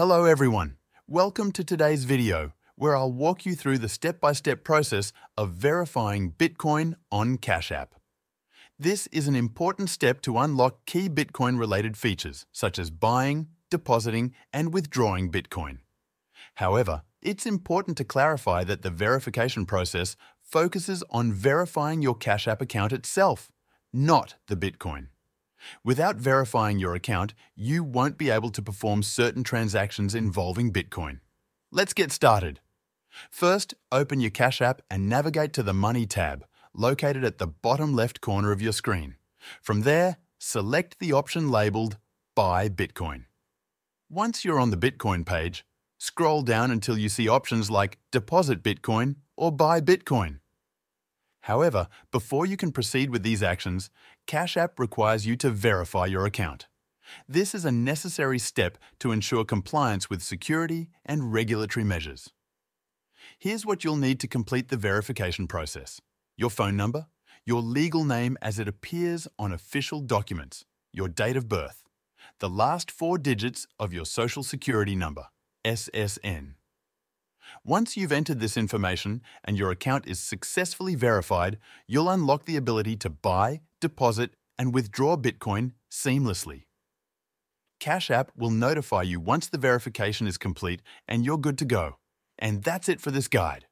Hello everyone, welcome to today's video where I'll walk you through the step-by-step process of verifying Bitcoin on Cash App. This is an important step to unlock key Bitcoin-related features such as buying, depositing, and withdrawing Bitcoin. However, it's important to clarify that the verification process focuses on verifying your Cash App account itself, not the Bitcoin. Without verifying your account, you won't be able to perform certain transactions involving Bitcoin. Let's get started. First, open your Cash App and navigate to the Money tab, located at the bottom left corner of your screen. From there, select the option labeled Buy Bitcoin. Once you're on the Bitcoin page, scroll down until you see options like Deposit Bitcoin or Buy Bitcoin. However, before you can proceed with these actions, Cash App requires you to verify your account. This is a necessary step to ensure compliance with security and regulatory measures. Here's what you'll need to complete the verification process: your phone number, your legal name as it appears on official documents, your date of birth, the last four digits of your social security number, SSN. Once you've entered this information and your account is successfully verified, you'll unlock the ability to buy, deposit, and withdraw Bitcoin seamlessly. Cash App will notify you once the verification is complete and you're good to go. And that's it for this guide.